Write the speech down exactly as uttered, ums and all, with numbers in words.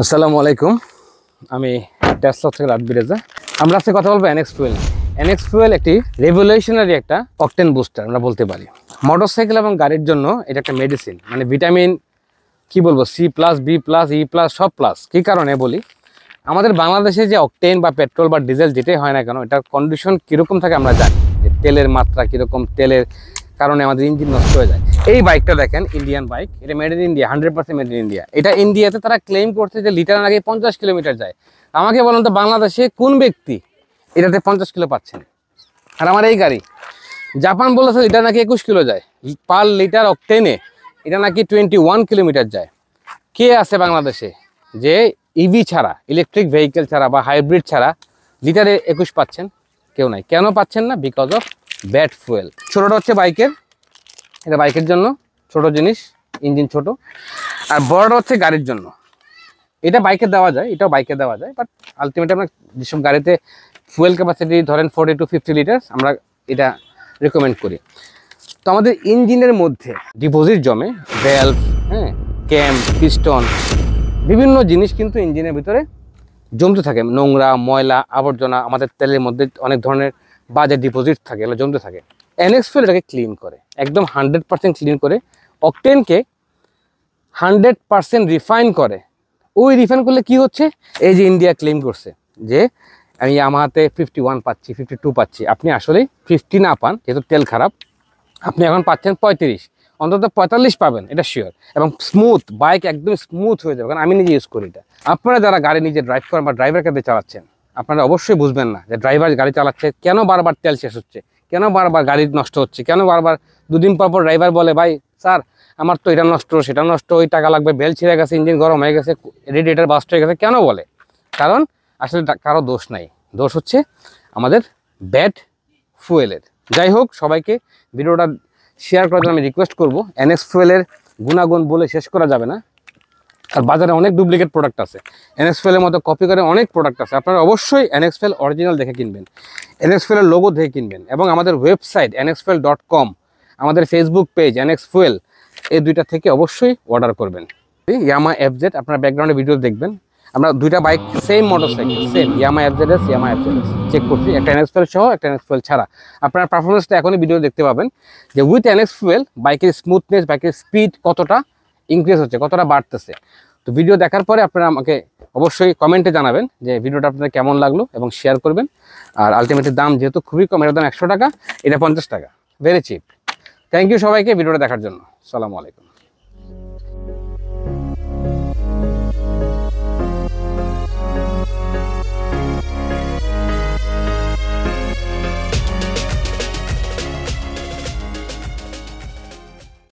আসসালামু আলাইকুম, আমি টেসলা থেকে রাতবিরেজা। আমরা আজকে কথা বলবো অ্যানেক্স ফুয়েল। অ্যানেক্স ফুয়েল একটি রেভলিউশনারি একটা অকটেন বুস্টার আমরা বলতে পারি। মোটরসাইকেল এবং গাড়ির জন্য এটা একটা মেডিসিন, মানে ভিটামিন কি বলবো, C plus, B plus, E plus, সব প্লাস। কী কারণে বলি, আমাদের বাংলাদেশে যে অকটেন বা পেট্রোল বা ডিজেল যেটাই হয় না কেন, এটার কন্ডিশন কীরকম থাকে আমরা জানি, যে তেলের মাত্রা কীরকম, তেলের কারণে আমাদের ইঞ্জিন নষ্ট হয়ে যায়। এই বাইকটা দেখেন, ইন্ডিয়ান বাইক, এটা made in India, hundred percent made in India. এটা ইন্ডিয়াতে তারা ক্লেম করছে যে লিটার আগে পঞ্চাশ কিলোমিটার যায়। আমাকে বলেন তো, বাংলাদেশে কোন ব্যক্তি এটাতে পঞ্চাশ কিলো পাচ্ছেন? আর আমার এই গাড়ি জাপান বলেছে লিটার নাকি একুশ কিলো যায় পার লিটার অকটেনে, এটা নাকি টোয়েন্টি ওয়ান কিলোমিটার যায়। কে আছে বাংলাদেশে যে ইভি ছাড়া, ইলেকট্রিক ভেহিকেল ছাড়া বা হাইব্রিড ছাড়া লিটারে একুশ পাচ্ছেন? কেউ নাই। কেন পাচ্ছেন না? Because of bad fuel. ছোটোটা হচ্ছে বাইকের, এটা বাইকের জন্য ছোট জিনিস, ইঞ্জিন ছোট। আর বড়টা হচ্ছে গাড়ির জন্য। এটা বাইকে দেওয়া যায়, এটাও বাইকে দেওয়া যায়, বাট আলটিমেটলি আমরা যেসব গাড়িতে ফুয়েল ক্যাপাসিটি ধরেন ফোর্টি টু ফিফটি লিটার্স আমরা এটা রেকমেন্ড করি। তো আমাদের ইঞ্জিনের মধ্যে ডিপোজিট জমে, ভ্যালভ, হ্যাঁ, ক্যাম, পিস্টন, বিভিন্ন জিনিস কিন্তু ইঞ্জিনের ভিতরে জমতে থাকে। নোংরা, ময়লা, আবর্জনা, আমাদের তেলের মধ্যে অনেক ধরনের বাজে ডিপোজিট থাকে, এগুলো জমতে থাকে। অ্যানেক্স ফুয়েল এটাকে ক্লিন করে, একদম হান্ড্রেড পার্সেন্ট ক্লিন করে, অকটেনকে হান্ড্রেড পার্সেন্ট রিফাইন করে। ওই রিফাইন করলে কি হচ্ছে, এই যে ইন্ডিয়া ক্লেম করছে যে আমি ইয়ামাহাতে ফিফটি ওয়ান পাচ্ছি, ফিফটি টু পাচ্ছি, আপনি আসলে ফিফটি না পান, যেহেতু তেল খারাপ। আপনি এখন পাচ্ছেন পঁয়ত্রিশ, অন্তত পঁয়তাল্লিশ পাবেন, এটা শিওর। এবং স্মুথ, বাইক একদম স্মুথ হয়ে যাবে, কারণ আমি নিজে ইউজ করি এটা। আপনারা যারা গাড়ি নিজে ড্রাইভ করেন বা ড্রাইভারকে দিয়ে চালাচ্ছেন, আপনারা অবশ্যই বুঝবেন না যে ড্রাইভার গাড়ি চালাচ্ছে কেন বারবার তেল শেষ হচ্ছে, কেন বারবার গাড়ি নষ্ট হচ্ছে, কেন বারবার দুদিন পর পর ড্রাইভার বলে ভাই স্যার আমার তো এটা নষ্ট, সেটা নষ্ট, ওই টাকা লাগবে, বেল ছিঁড়ে গেছে, ইঞ্জিন গরম হয়ে গেছে, রেডিয়েটার বাস্ট হয়ে গেছে, কেন বলে? কারণ আসলে কারো দোষ নাই, দোষ হচ্ছে আমাদের ব্যাড ফুয়েলের। যাই হোক, সবাইকে ভিডিওটা শেয়ার করার জন্য আমি রিকোয়েস্ট করবো। অ্যানেক্স ফুয়েলের গুণাগুণ বলে শেষ করা যাবে না, আর বাজারে অনেক ডুপ্লিকেট প্রোডাক্ট আছে, অ্যানেক্স ফুয়েলের মতো কপি করে অনেক প্রোডাক্ট আছে। আপনারা অবশ্যই অ্যানেক্স ফুয়েল অরিজিনাল দেখে কিনবেন, অ্যানেক্স ফুয়েলের লোগো দেখে কিনবেন, এবং আমাদের website Annex fuel dot com, আমাদের ফেসবুক পেজ অ্যানেক্স ফুয়েল, এই দুইটা থেকে অবশ্যই অর্ডার করবেন। ইয়ামাহা এফজেড, আপনারা ব্যাকগ্রাউন্ডে ভিডিও দেখবেন, আমরা দুইটা bike same motorcycle, same Yamaha FZ, Yamaha FZ check করছি, একটা অ্যানেক্স ফুয়েল সহ, একটা অ্যানেক্স ফুয়েল ছাড়া। আপনার পারফরমেন্সটা এখনই ভিডিও দেখতে পাবেন যে উইথ অ্যানেক্স ফুয়েল বাইকের স্মুথনেস, বাইকের স্পিড কতটা ইনক্রিজ হচ্ছে, কতটা বাড়তেছে। তো ভিডিও দেখার পরে আপনারা আমাকে অবশ্যই কমেন্টে জানাবেন যে ভিডিওটা আপনাদের কেমন লাগলো, এবং শেয়ার করবেন। আর আলটিমেটলি দাম যেহেতু খুবই কম, এটার দাম একশো টাকা, এটা পঞ্চাশ টাকা, ভেরি চিপ। থ্যাংক ইউ সবাইকে ভিডিওটা দেখার জন্য। আসসালামু আলাইকুম।